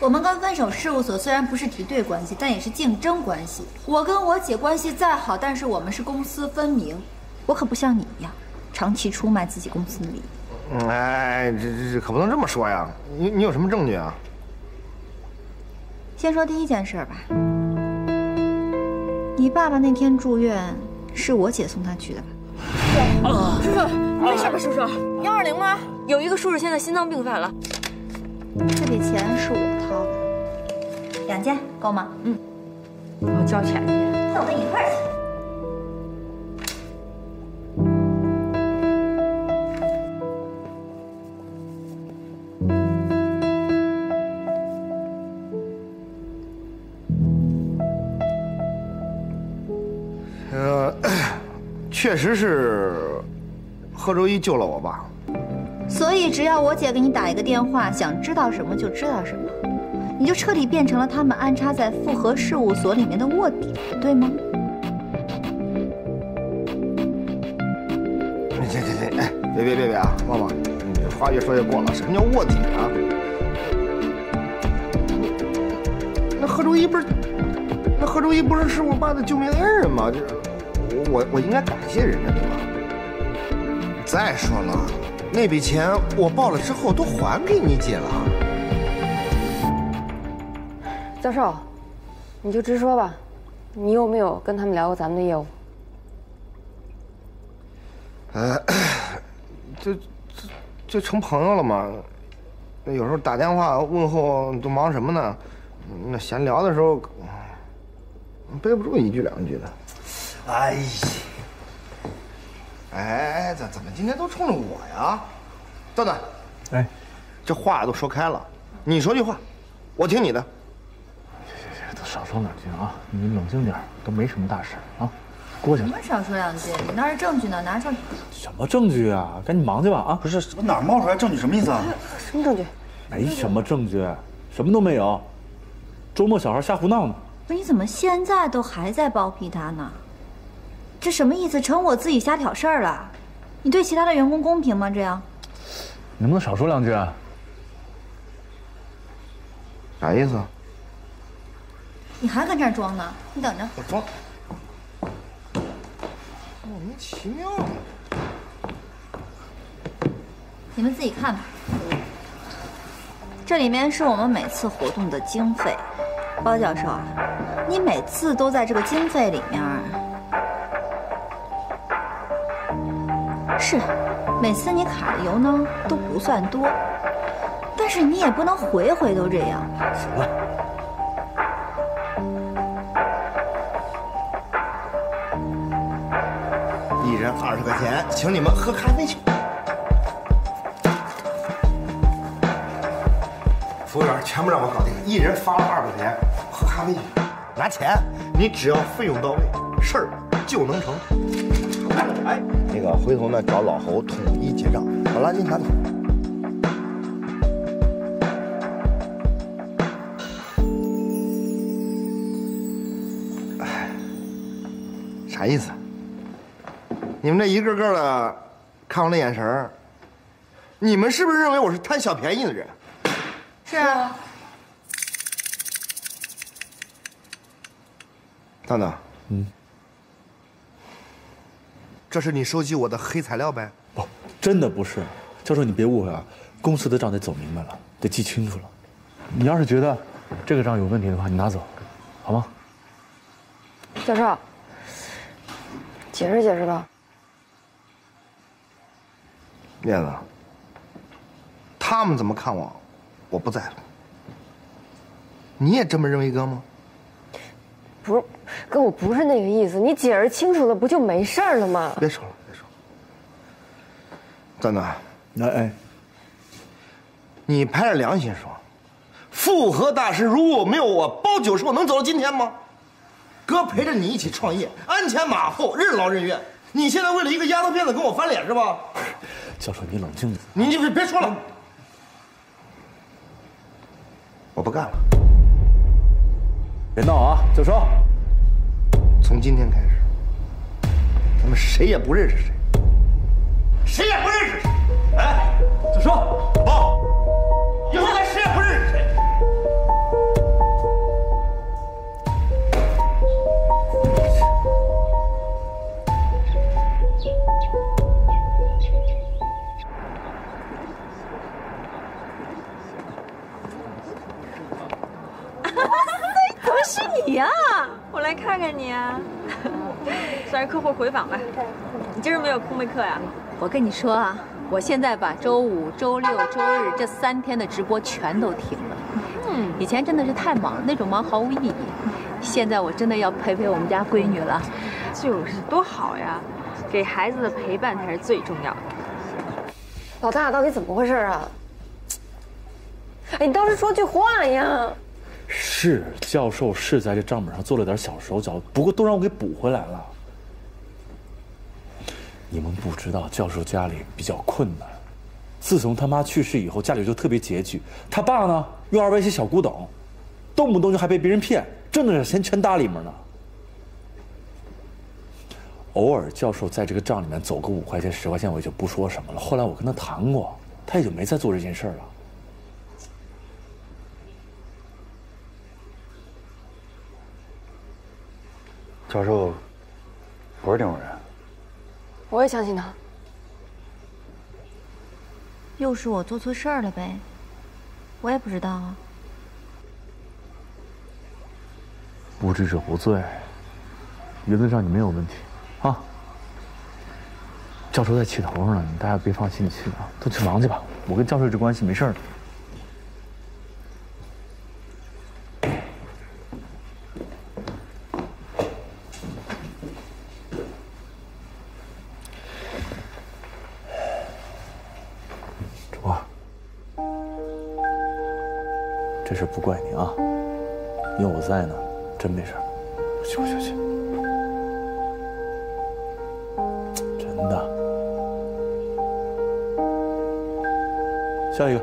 我们跟分手事务所虽然不是敌对关系，但也是竞争关系。我跟我姐关系再好，但是我们是公私分明。我可不像你一样，长期出卖自己公司的利益。哎，这可不能这么说呀！你有什么证据啊？先说第一件事吧。你爸爸那天住院，是我姐送他去的吧？对。叔叔，没事吧？叔叔，120吗？有一个叔叔现在心脏病犯了。 这笔钱是我掏的，2000够吗？嗯，我交钱去。那我跟你一块儿去。确实是贺周一救了我爸。 所以，只要我姐给你打一个电话，想知道什么就知道什么，你就彻底变成了他们安插在复合事务所里面的卧底，对吗？这，哎，别啊，旺旺，你这话越说越过了，什么叫卧底啊？那贺周一不是是我爸的救命恩人吗？这，我应该感谢人家对吧？再说了。 那笔钱我报了之后都还给你姐了，教授，你就直说吧，你有没有跟他们聊过咱们的业务？就成朋友了嘛，那有时候打电话问候都忙什么呢？那闲聊的时候，背不住一句两句的，哎呀。 哎，怎么今天都冲着我呀，段段，哎，这话都说开了，你说句话，我听你的。行，都少说两句啊，你冷静点，都没什么大事啊，过去了。什么少说两句？你那是证据呢，拿上。什么证据啊？赶紧忙去吧啊！不是，我哪冒出来证据？什么意思啊？什么证据？没什么证据，什么都没有。周末小孩瞎胡闹呢。不是，你怎么现在都还在包庇他呢？ 这什么意思？成我自己瞎挑事儿了？你对其他的员工公平吗？这样，能不能少说两句啊？啥意思？你还跟这儿装呢？你等着。我装。莫名其妙。你们自己看吧。这里面是我们每次活动的经费。包教授啊，你每次都在这个经费里面。 是，每次你卡的油呢都不算多，但是你也不能回回都这样。行了，1人20块钱，请你们喝咖啡去。服务员全部让我搞定，1人发了20块钱，喝咖啡去，拿钱，你只要费用到位，事儿就能成。 哎，那个回头呢，找老侯统一结账，把垃圾拿走。哎，啥意思？你们这一个个的看我那眼神，你们是不是认为我是贪小便宜的人？是啊。蛋蛋，嗯。 这是你收集我的黑材料呗？不，真的不是。教授，你别误会啊，公司的账得走明白了，得记清楚了。你要是觉得这个账有问题的话，你拿走，好吗？教授，解释解释吧。燕子，他们怎么看我，我不在乎。你也这么认为哥吗？ 不是，哥，我不是那个意思。你解释清楚了，不就没事儿了吗？别说了，别说了。段段，哎，你拍着良心说，复合大师如果没有我，包九硕能走到今天吗？哥陪着你一起创业，鞍前马后，任劳任怨。你现在为了一个丫头片子跟我翻脸是吧？教授，你冷静点。你就别说了，我不干了。 别闹啊，教授！从今天开始，咱们谁也不认识谁，谁也不认识谁。哎，教授，报，以后咱谁也不认识谁。是你呀、啊！我来看看你啊。算是客户回访吧。你今儿没有空备课呀？我跟你说啊，我现在把周五、周六、周日这3天的直播全都停了。嗯，以前真的是太忙了，那种忙毫无意义。现在我真的要陪陪我们家闺女了。就是多好呀，给孩子的陪伴才是最重要的。老大，到底怎么回事啊？ 哎，你倒是说句话呀！是教授是在这账本上做了点小手脚，不过都让我给补回来了。你们不知道，教授家里比较困难，自从他妈去世以后，家里就特别拮据。他爸呢，又二歪些小古董，动不动就还被别人骗，挣的钱全搭里面呢。偶尔教授在这个账里面走个5块钱、10块钱，我也就不说什么了。后来我跟他谈过，他也就没再做这件事了。 教授不是这种人，我也相信他。又是我做错事儿了呗，我也不知道啊。不知者无罪，原则上你没有问题啊。教授在气头上呢，你大家别放心里去啊，都去忙去吧。我跟教授这关系没事儿。 这事不怪你啊，因为我在呢，真没事儿。去，真的。下一个。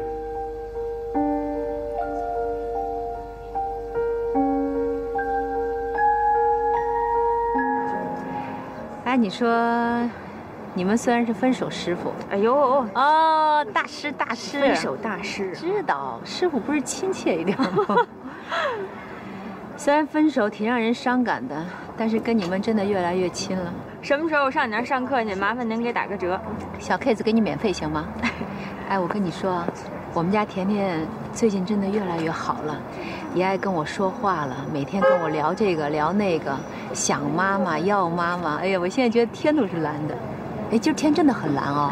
哎，你说，你们虽然是分手师傅，哎呦哦。 大师，分手大师，知道师傅不是亲切一点吗？虽然分手挺让人伤感的，但是跟你们真的越来越亲了。什么时候我上你那儿上课去？麻烦您给打个折，小 case 给你免费行吗？哎，我跟你说，我们家甜甜最近真的越来越好了，也爱跟我说话了，每天跟我聊这个聊那个，想妈妈要妈妈。哎呀，我现在觉得天都是蓝的，哎，今儿天真的很蓝哦。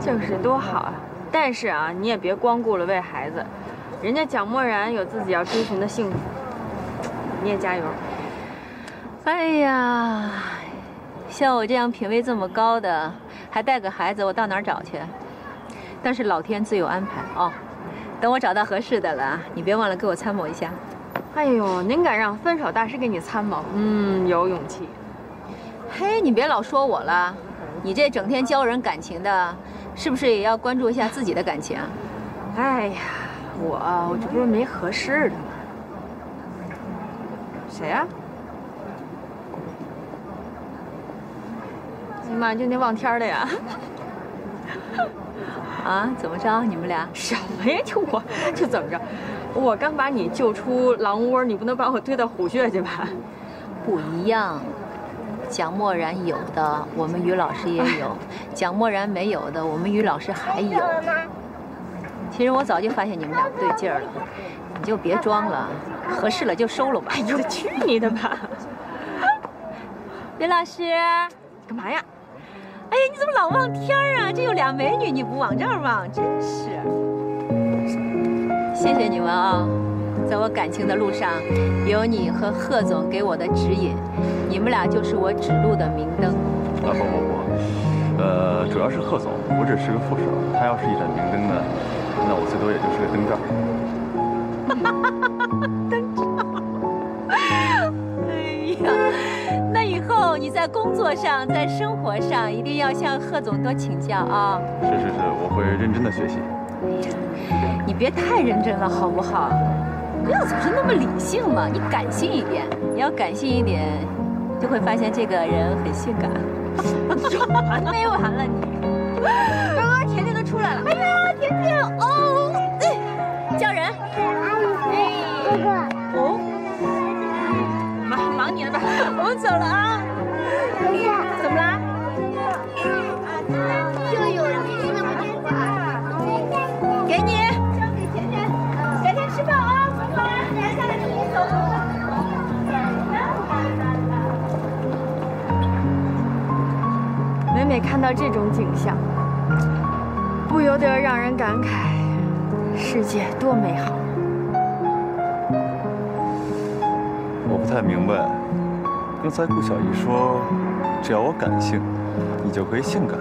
就是多好啊！但是啊，你也别光顾了喂孩子，人家蒋默然有自己要追寻的幸福，你也加油。哎呀，像我这样品味这么高的，还带个孩子，我到哪儿找去？但是老天自有安排哦。等我找到合适的了，你别忘了给我参谋一下。哎呦，您敢让分手大师给你参谋？嗯，有勇气。嘿，你别老说我了，你这整天教人感情的。 是不是也要关注一下自己的感情啊？哎呀，我这不是没合适的吗？谁呀、啊？哎呀妈，就那望天的呀！啊？怎么着？你们俩什么呀？就怎么着？我刚把你救出狼窝，你不能把我推到虎穴去吧？不一样。 蒋默然有的，我们于老师也有；蒋默然没有的，我们于老师还有。其实我早就发现你们俩不对劲儿了，你就别装了，合适了就收了吧。哎呦，去你的吧！于老师，干嘛呀？哎呀，你怎么老望天儿啊？这有俩美女，你不往这儿望，真是。谢谢你们啊、哦！ 在我感情的路上，有你和贺总给我的指引，你们俩就是我指路的明灯。啊不，主要是贺总，我只是个副手，他要是一盏明灯呢，那我最多也就是个灯罩。灯罩，哎呀，那以后你在工作上、在生活上一定要向贺总多请教啊。是，我会认真的学习。哎呀，你别太认真了，好不好？ 不要总是那么理性嘛，你感性一点。你要感性一点，就会发现这个人很性感。没完了你！刚刚甜甜都出来了。哎呀，甜甜哦，哎，叫人。哎，哥哥。哦。忙你了吧，我们走了啊。怎么啦？就有人给你们给你。交给甜甜，改天吃饭啊。 下来给你走。看到这种景象，不由得让人感慨：世界多美好！我不太明白，刚才顾小姨说，只要我感性，你就可以性感。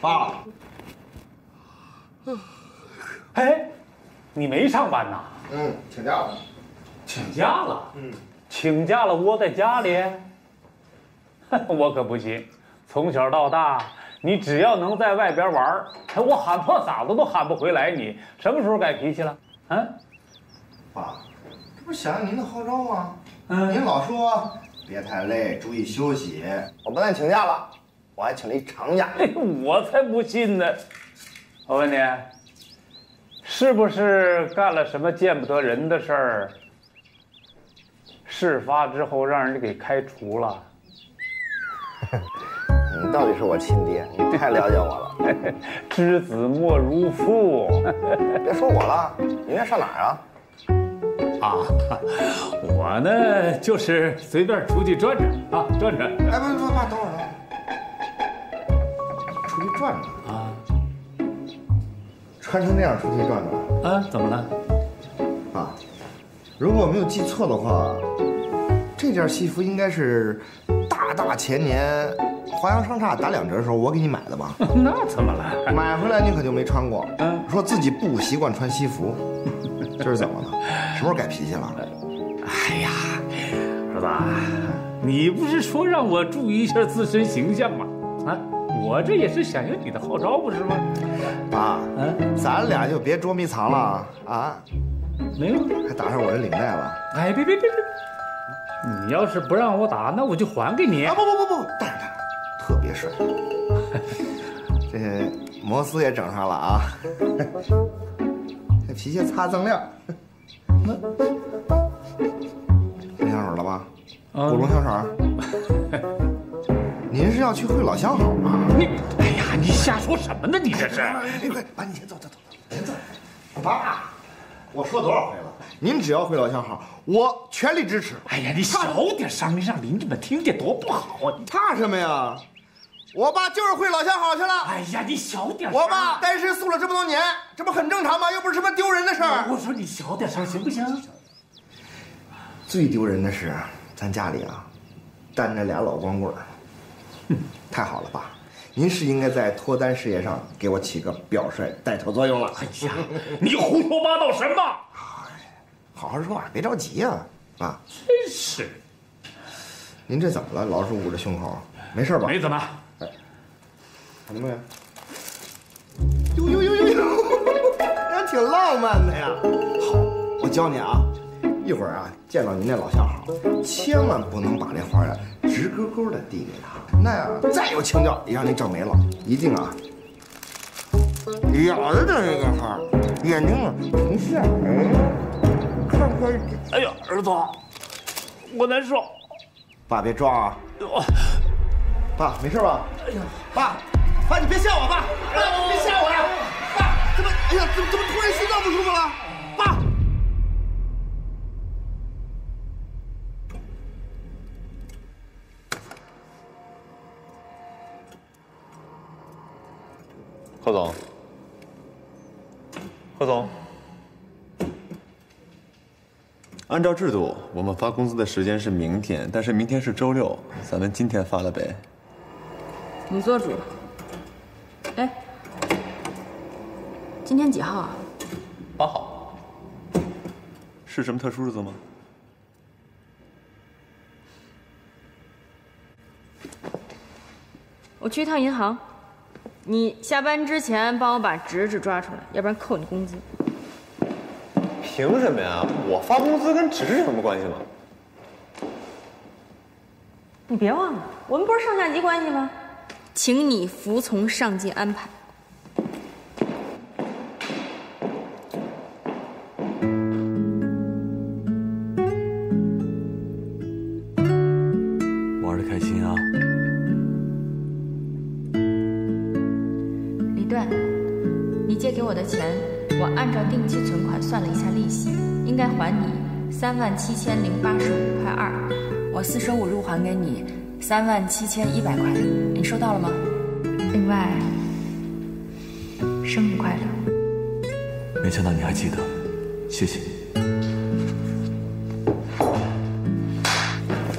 爸，哎，你没上班呐？嗯，请假了。请假了？嗯，请假了，窝在家里。我可不行，从小到大，你只要能在外边玩，我喊破嗓子都喊不回来你。你什么时候改脾气了？啊？爸，这不是响应您的号召吗？嗯，您老说别太累，注意休息。我不但请假了。 我还请了一长假，我才不信呢！我问你，是不是干了什么见不得人的事儿？事发之后让人家给开除了？你到底是我亲爹，你太了解我了。知子莫如父。别说我了，你那上哪儿啊？啊，我呢就是随便出去转转啊，转转。哎，不不，爸，等会儿。 出去转转啊！穿成那样出去转转啊？怎么了？啊，如果我没有记错的话，这件西服应该是大大前年华阳商厦打2折的时候我给你买的吧？那怎么了？买回来你可就没穿过。嗯，说自己不习惯穿西服，这是怎么了？什么时候改脾气了？哎呀，儿子，你不是说让我注意一下自身形象吗？啊？ 我这也是响应你的号召，不是吗？爸，嗯，咱俩就别捉迷藏了啊！没有，还打上我这领带了。哎，别别别别！你要是不让我打，那我就还给你。啊不不不不，戴上它，特别帅。这摩丝也整上了啊！这皮鞋擦锃亮。喷香水了吧？古龙香水。您是要去会老相好吗？你，哎呀，你瞎说什么呢？你这是！哎，快，爸，你先走，走，走，先走。爸，我说多少回了？您只要会老相好，我全力支持。哎呀，你少点声音，让邻居们听见多不好啊！你怕什么呀？我爸就是会老相好去了。哎呀，你小点声。我爸单身素了这么多年，这不很正常吗？又不是什么丢人的事儿。我说你小点声行不行？最丢人的是咱家里啊，单着俩老光棍。 太好了，爸，您是应该在脱单事业上给我起个表率带头作用了。哎呀，你胡说八道什么？好好说话，别着急呀，啊！真是，您这怎么了？老是捂着胸口，没事吧？没怎么。哎，看见没有？呦呦呦呦呦，还挺浪漫的呀。好，我教你啊。 一会儿啊，见到您那老相好，千万不能把这花呀直勾勾的递给他，那样再有情调也让你整没了。一定啊，咬着这个花，眼睛啊平视，看看。哎呀，儿子，我难受。爸，别装啊。爸，没事吧？哎呀，爸，爸你别吓我，爸，爸你别吓我呀，爸，怎么，哎呀，怎么突然心脏不舒服了？爸。 贺总，贺总，按照制度，我们发工资的时间是明天，但是明天是周六，咱们今天发了呗。你做主。哎，今天几号啊？8号。是什么特殊日子吗？我去一趟银行，你下班之前帮我把侄子抓出来，要不然扣你工资。凭什么呀？我发工资跟侄子有什么关系吗？你别忘了，我们不是上下级关系吗？请你服从上级安排。 算了一下利息，应该还你37085.25块。我4.5%入还给你37100.0块，你收到了吗？另外，生日快乐！没想到你还记得，谢谢。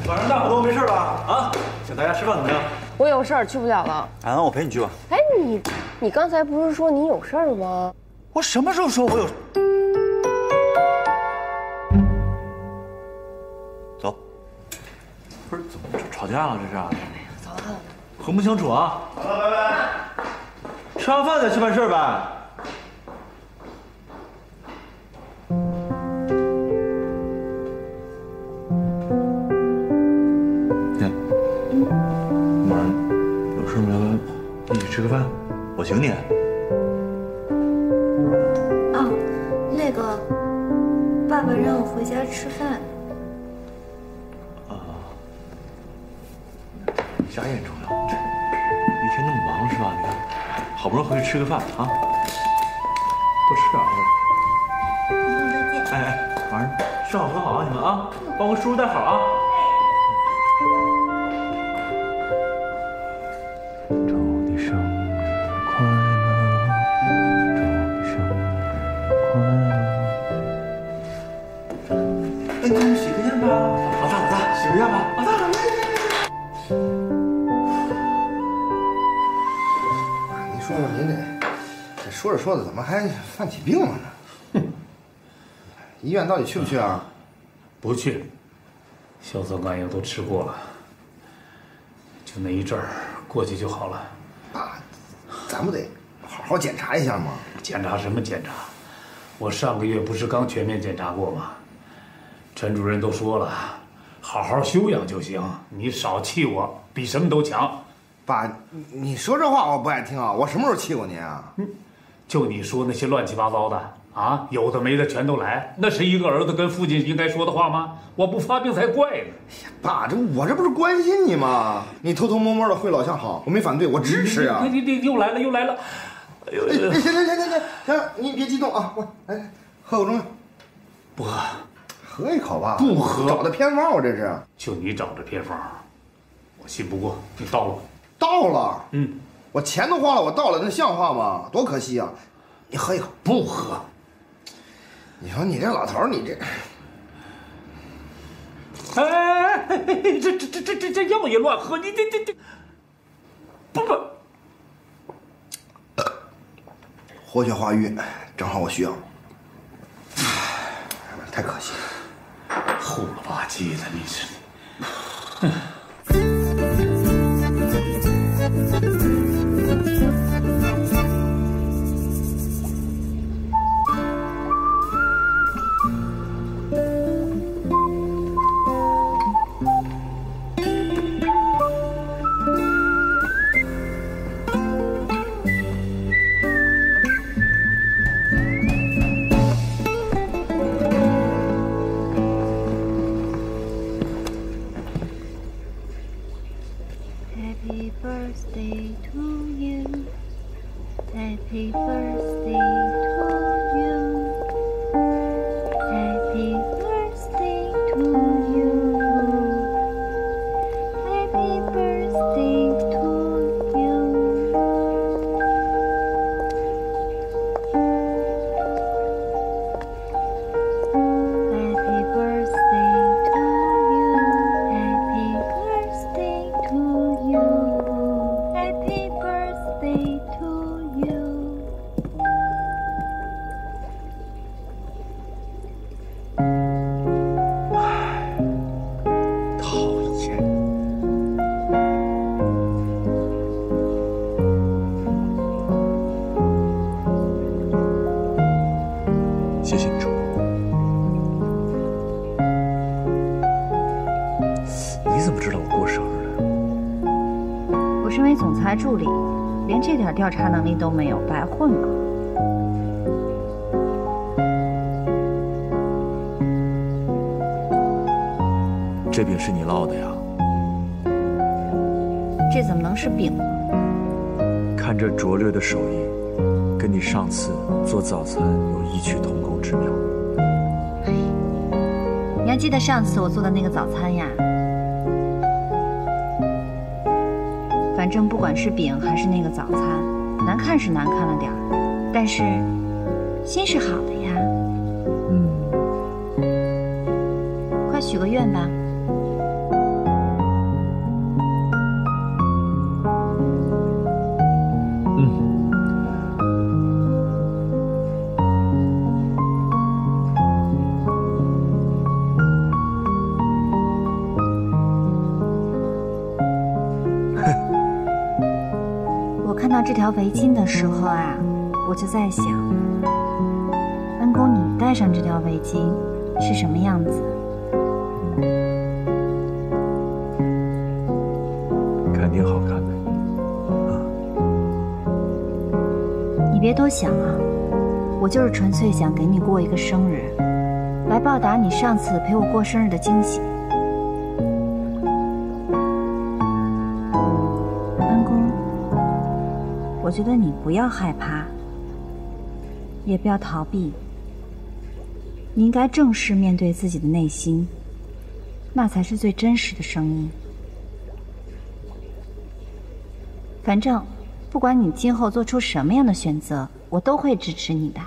晚上大伙都没事吧？啊，请大家吃饭怎么样？我有事儿去不了了。安安，我陪你去吧。哎，你刚才不是说你有事儿吗？我什么时候说我有？ 不是怎么吵架了？这是？没有，走了。和睦相处啊！好了，拜拜。吃完饭再去办事呗。哎，晚上有事没来，一起吃个饭，我请你。哦，那个，爸爸让我回家吃饭。 家宴重要，这一天那么忙是吧？你看，好不容易回去吃个饭啊，多吃点儿。再见。哎哎，晚上吃好喝好啊，你们啊，帮我叔叔带好啊。祝你生日快乐，祝你生日快乐。哎，那洗个愿吧，老大，洗个愿吧，老大。 说着说着，怎么还犯起病了呢？哼，医院到底去不去啊？不去，硝酸甘油都吃过了，就那一阵儿过去就好了。爸，咱不得好好检查一下吗？检查什么检查？我上个月不是刚全面检查过吗？陈主任都说了，好好休养就行。你少气我，比什么都强。爸，你说这话我不爱听啊！我什么时候气过您啊？嗯。 就你说那些乱七八糟的啊，有的没的全都来，那是一个儿子跟父亲应该说的话吗？我不发病才怪呢！哎呀，爸，我这不是关心你吗？你偷偷摸摸的会老相好，我没反对，我支持啊！你又来了！哎呦，行，你别激动啊，我来喝口中药。不喝，喝一口吧。不喝，找的偏方我这是。就你找的偏方，我信不过。你到了，到了，嗯。 我钱都花了，我到了，那像话吗？多可惜啊！你喝一口，不喝。你说你这老头，你这……哎，这药也乱喝，你这……不，活血化瘀，正好我需要。太可惜了，后了吧唧的，你这。进行处理。你怎么知道我过生日呢？我身为总裁助理，连这点调查能力都没有，白混了。 这饼是你烙的呀？这怎么能是饼呢？看这拙劣的手艺，跟你上次做早餐有异曲同工之妙。哎，你还记得上次我做的那个早餐呀？反正不管是饼还是那个早餐，难看是难看了点儿，但是心是好的呀。嗯，快许个愿吧。 这条围巾的时候啊，我就在想，恩公，你戴上这条围巾是什么样子？肯定好看的。啊，你别多想啊，我就是纯粹想给你过一个生日，来报答你上次陪我过生日的惊喜。 我觉得你不要害怕，也不要逃避，你应该正式面对自己的内心，那才是最真实的声音。反正，不管你今后做出什么样的选择，我都会支持你的。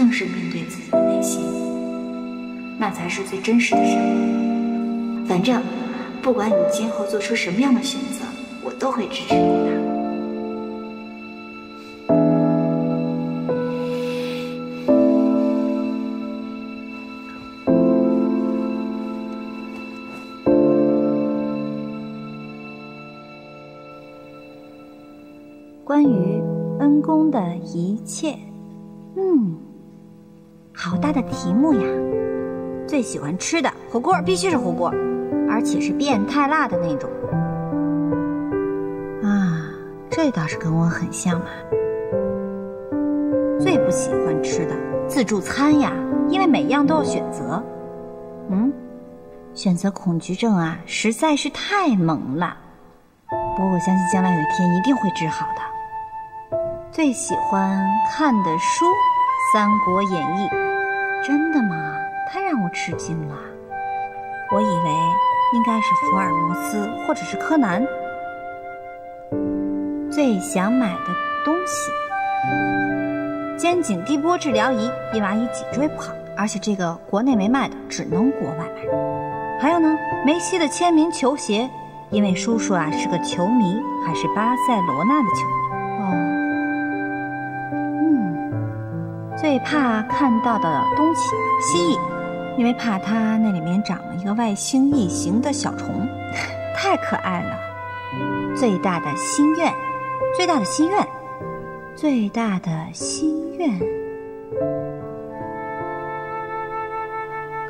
正式面对自己的内心，那才是最真实的声音。反正，不管你今后做出什么样的选择，我都会支持你的。 题目呀，最喜欢吃的火锅必须是火锅，而且是变态辣的那种。啊，这倒是跟我很像嘛。最不喜欢吃的自助餐呀，因为每样都要选择。嗯，选择恐惧症啊，实在是太猛了。不过我相信将来有一天一定会治好的。最喜欢看的书，《三国演义》。 真的吗？太让我吃惊了，我以为应该是福尔摩斯或者是柯南。最想买的东西，肩颈低波治疗仪，因为阿姨脊椎不好，而且这个国内没卖的，只能国外买。还有呢，梅西的签名球鞋，因为叔叔啊是个球迷，还是巴塞罗那的球迷。 最怕看到的东西，蜥蜴，因为怕它那里面长了一个外星异形的小虫，太可爱了。最大的心愿。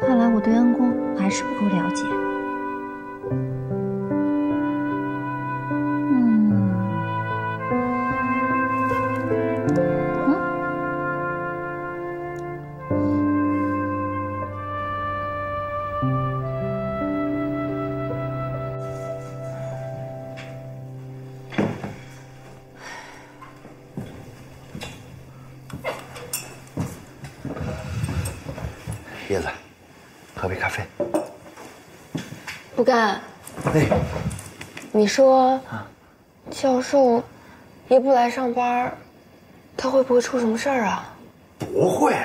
看来我对恩公还是不够了解。叶子，喝杯咖啡。不干。哎，你说，教授也不来上班，他会不会出什么事儿啊？不会，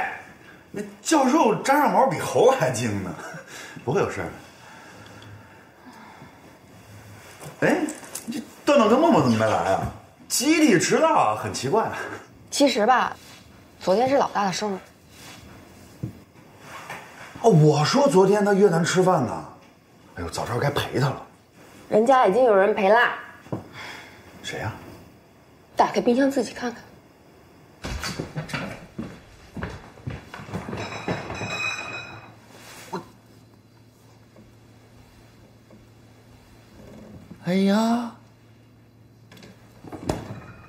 那教授粘上毛比猴还精呢，不会有事儿的。哎，这段段跟默默怎么没来啊？集体迟到很奇怪。其实吧，昨天是老大的生日。 哦，我说昨天他约咱吃饭呢，哎呦，早知道该陪他了。人家已经有人陪啦。谁呀？打开冰箱自己看看。哎呀，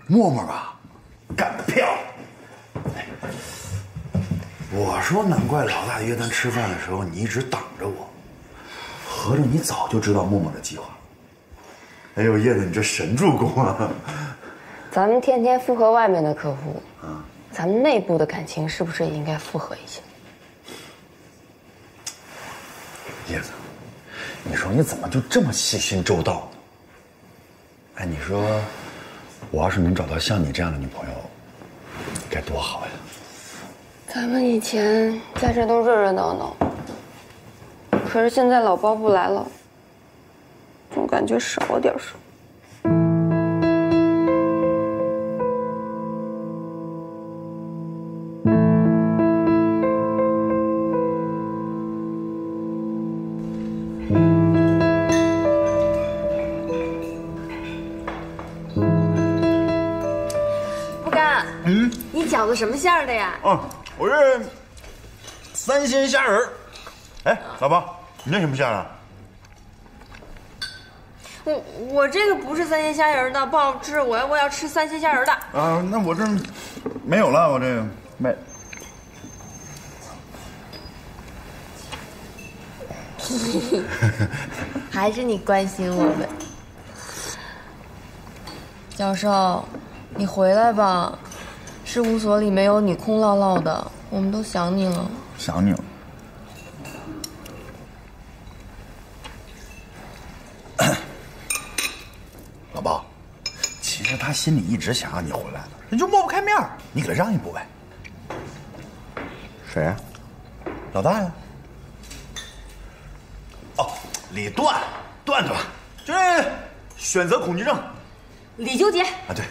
默默啊，干得漂亮！ 我说，难怪老大约咱吃饭的时候你一直挡着我，合着你早就知道默默的计划。哎呦，叶子，你这神助攻啊！咱们天天附和外面的客户，咱们内部的感情是不是也应该附和一下？叶子，你说你怎么就这么细心周到呢？哎，你说，我要是能找到像你这样的女朋友，该多好呀！ 咱们以前在这都热热闹闹，可是现在老包不来了，总感觉少了点什么。不干，你饺子什么馅儿的呀？我这三鲜虾仁儿，哎，老包，你那什么馅啊？我这个不是三鲜虾仁的，不好吃，我要吃三鲜虾仁的。啊，那我这没有了，我这个没。还是你关心我们，教授，你回来吧。 事务所里没有你，空落落的，我们都想你了。想你了。老包，其实他心里一直想让你回来的，人就抹不开面儿，你给他让一步呗。谁呀？老大呀。哦，李段，段，就是选择恐惧症。李纠结。啊，对。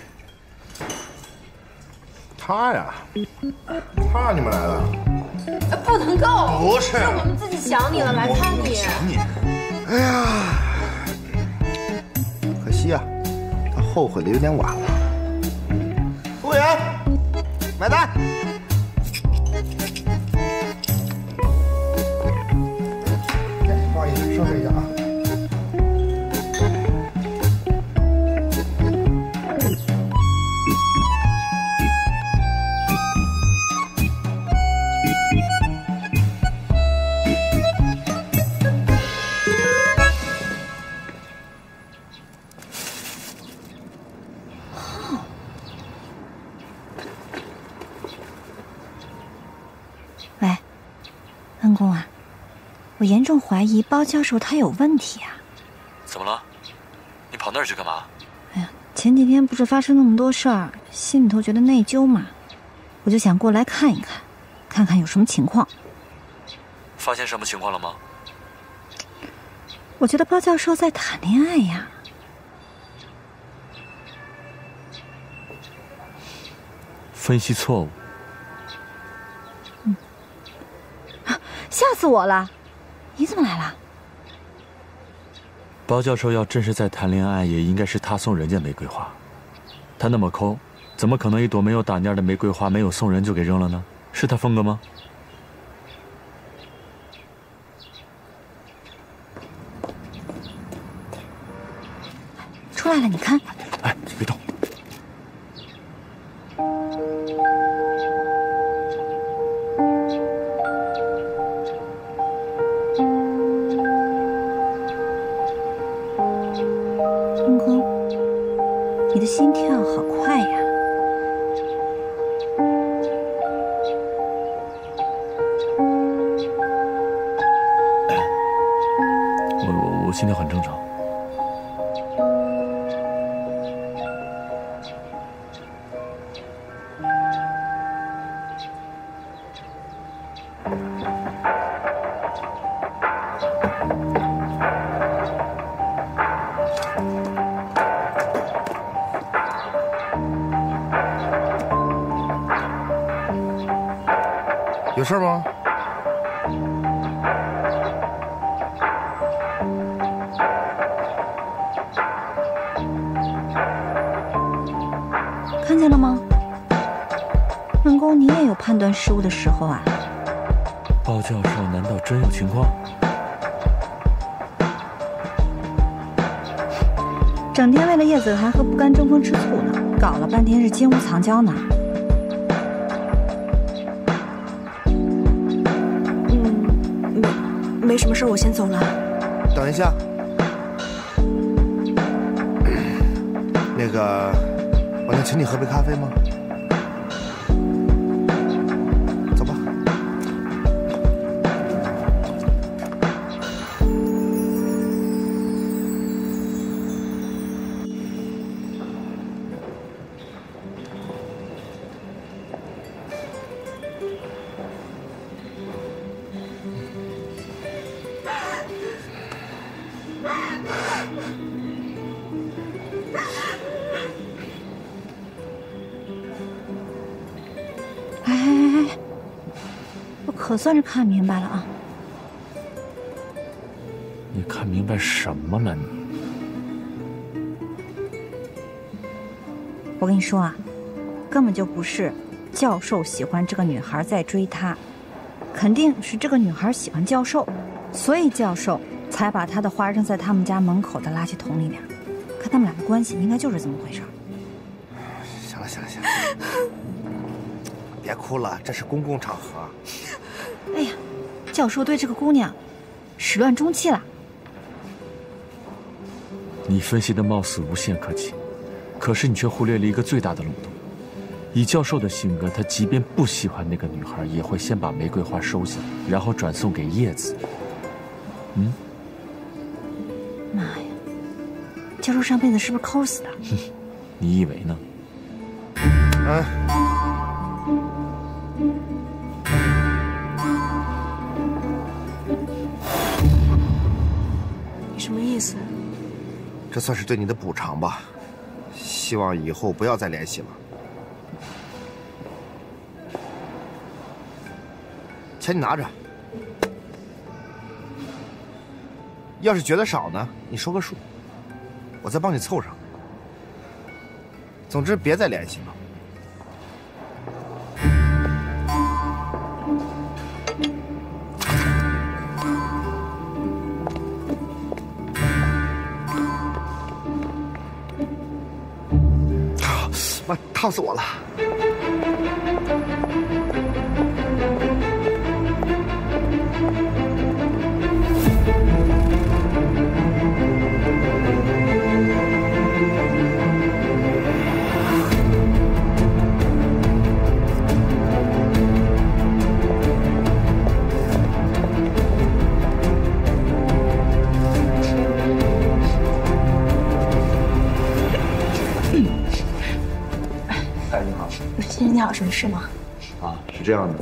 他你们来了，不能够，不是，是我们自己想你了，来看你，想你，哎呀，可惜啊，他后悔的有点晚了。服务员，买单。不好意思，收拾一下啊。 我严重怀疑包教授他有问题啊！怎么了？你跑那儿去干嘛？哎呀，前几天不是发生那么多事儿，心里头觉得内疚嘛，我就想过来看一看，看看有什么情况。发现什么情况了吗？我觉得包教授在谈恋爱呀。分析错误。吓死我了！你怎么来了？包教授要真是在谈恋爱，也应该是他送人家玫瑰花。他那么抠，怎么可能一朵没有打蔫的玫瑰花没有送人就给扔了呢？是他风格吗？ 出来了，你看。哎，别动！天空，你的心跳好快呀！我心跳很正常。 有事吗？看见了吗？南宫，你也有判断失误的时候啊。鲍教授，难道真有情况？整天为了叶子涵和不甘争风吃醋呢，搞了半天是金屋藏娇呢。 没什么事，我先走了。等一下，那个，我能请你喝杯咖啡吗？走吧。我算是看明白了啊！你看明白什么了？你？我跟你说啊，根本就不是教授喜欢这个女孩在追他，肯定是这个女孩喜欢教授，所以教授才把她的花扔在他们家门口的垃圾桶里面。看他们俩的关系，应该就是这么回事。行了行了行了，别哭了，这是公共场合。 哎呀，教授对这个姑娘始乱终弃了。你分析的貌似无限可期，可是你却忽略了一个最大的漏洞。以教授的性格，他即便不喜欢那个女孩，也会先把玫瑰花收下，然后转送给叶子。嗯？妈呀，教授上辈子是不是抠死的？哼，你以为呢？哎。 什么意思？这算是对你的补偿吧，希望以后不要再联系了。钱你拿着，要是觉得少呢，你说个数，我再帮你凑上。总之别再联系了。 妈，烫死我了！你好，什么事吗？啊，是这样的，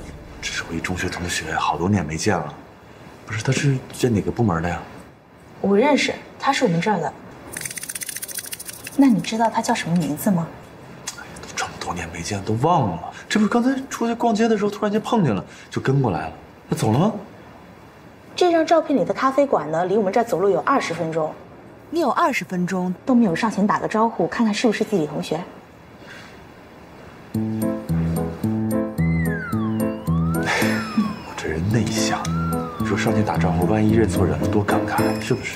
这是我一中学同学，好多年没见了。不是，他是在哪个部门的呀？我认识，他是我们这儿的。那你知道他叫什么名字吗？哎呀，都这么多年没见，都忘了。这不是刚才出去逛街的时候，突然间碰见了，就跟过来了。那走了吗？这张照片里的咖啡馆呢，离我们这儿走路有20分钟。你有20分钟都没有上前打个招呼，看看是不是自己同学？我这人内向，你说上前打招呼，万一认错人了，多尴尬，是不是？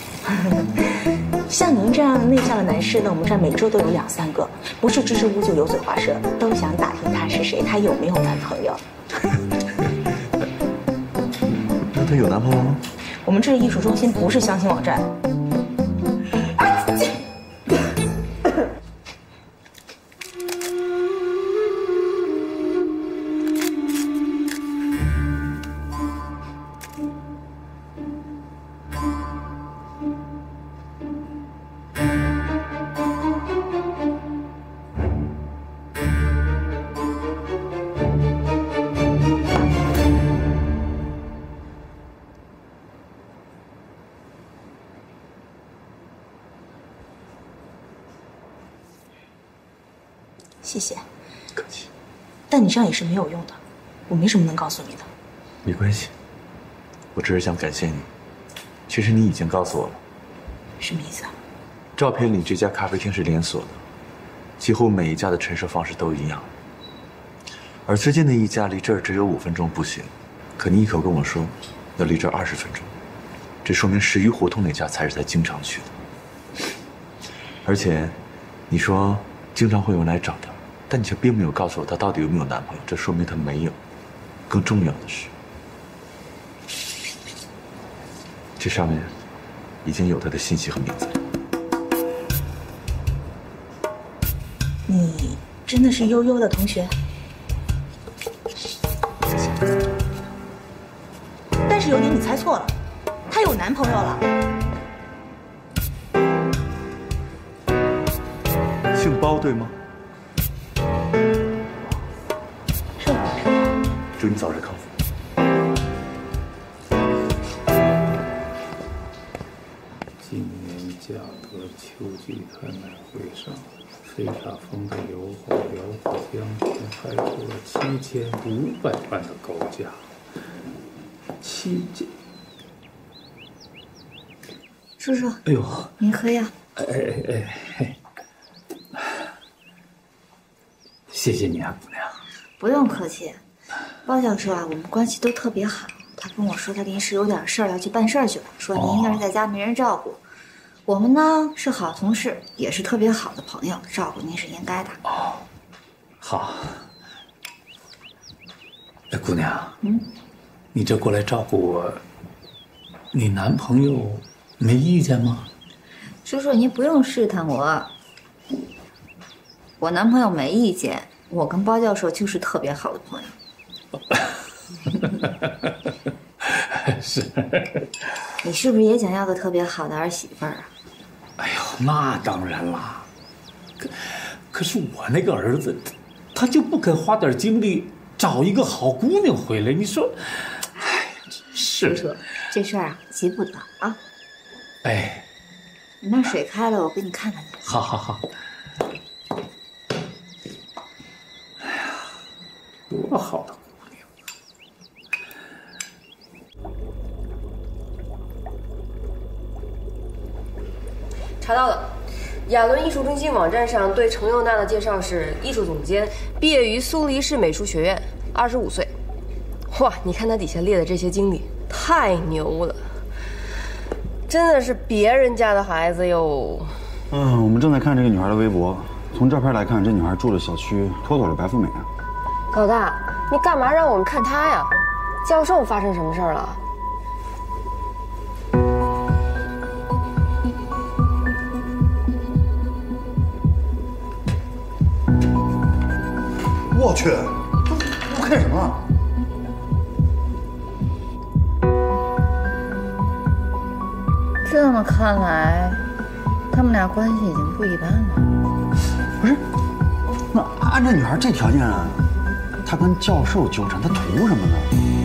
像您这样内向的男士呢，我们这儿每周都有2、3个，不是支支吾吾就油嘴滑舌，都想打听他是谁，他有没有男朋友？那他有男朋友吗？我们这艺术中心不是相亲网站。 谢谢，客气。但你这样也是没有用的，我没什么能告诉你的。没关系，我只是想感谢你。其实你已经告诉我了。什么意思啊？照片里这家咖啡厅是连锁的，几乎每一家的陈设方式都一样。而最近的一家离这儿只有5分钟步行，可你一口跟我说要离这儿20分钟，这说明十余胡同那家才是他经常去的。而且，你说经常会有人来找他。 但你却并没有告诉我她到底有没有男朋友，这说明她没有。更重要的是，这上面已经有她的信息和名字。你真的是悠悠的同学，但是有点你猜错了，她有男朋友了。姓包对吗？ 祝你早日康复。今年价格秋季拍卖会上，飞沙峰的油画《辽阔江亭》拍出了7500万的高价，7件。叔叔，哎呦，您喝呀！哎，谢谢你啊，姑娘。不用客气。 包教授啊，我们关系都特别好。他跟我说他临时有点事儿要去办事儿去了，说您要是在家没人照顾，我们呢是好同事，也是特别好的朋友，照顾您是应该的。哦，好。哎，姑娘，你这过来照顾我，你男朋友没意见吗？叔叔，您不用试探我，我男朋友没意见，我跟包教授就是特别好的朋友。 是，你是不是也想要个特别好的儿媳妇儿啊？哎呦，那当然啦。可是我那个儿子，他就不肯花点精力找一个好姑娘回来。你说，哎，是。叔叔，这事儿啊，急不得啊。哎，你那水开了，我给你看看去。好好好。 多好的姑娘！查到了，亚伦艺术中心网站上对程又娜的介绍是艺术总监，毕业于苏黎世美术学院，25岁。哇，你看他底下列的这些经历，太牛了！真的是别人家的孩子哟。嗯，我们正在看这个女孩的微博，从照片来看，这女孩住的小区妥妥的白富美啊。 老大，你干嘛让我们看他呀？教授发生什么事儿了？我去，都看什么？这么看来，他们俩关系已经不一般了。不是，那按照女孩这条件啊。 他跟教授纠缠，他图什么呢？